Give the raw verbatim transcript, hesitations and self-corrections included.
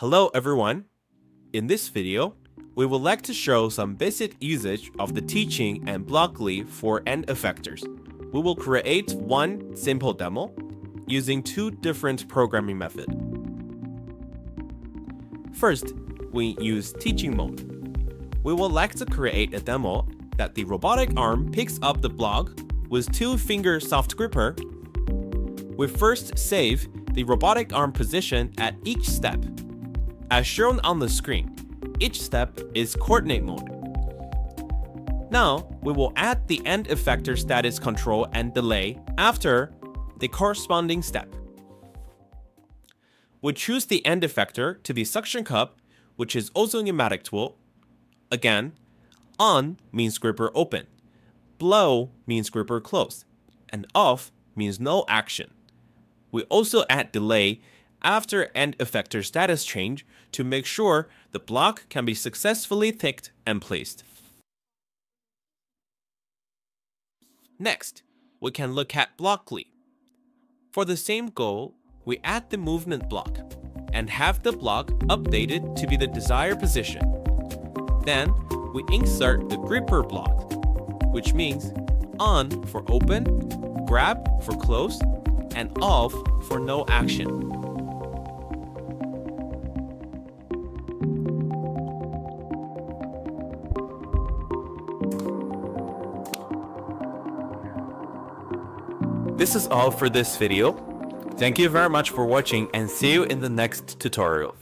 Hello everyone! In this video, we would like to show some basic usage of the teaching and Blockly for end effectors. We will create one simple demo using two different programming methods. First, we use teaching mode. We would like to create a demo that the robotic arm picks up the block with two-finger soft gripper. We first save the robotic arm position at each step. As shown on the screen, each step is coordinate mode. Now, we will add the end effector status control and delay after the corresponding step. We choose the end effector to be suction cup, which is also a pneumatic tool. Again, on means gripper open, blow means gripper closed, and off means no action. We also add delay after end effector status change to make sure the block can be successfully ticked and placed. Next, we can look at Blockly. For the same goal, we add the movement block and have the block updated to be the desired position. Then we insert the gripper block, which means on for open, grab for close, and off for no action. This is all for this video. Thank you very much for watching and see you in the next tutorial.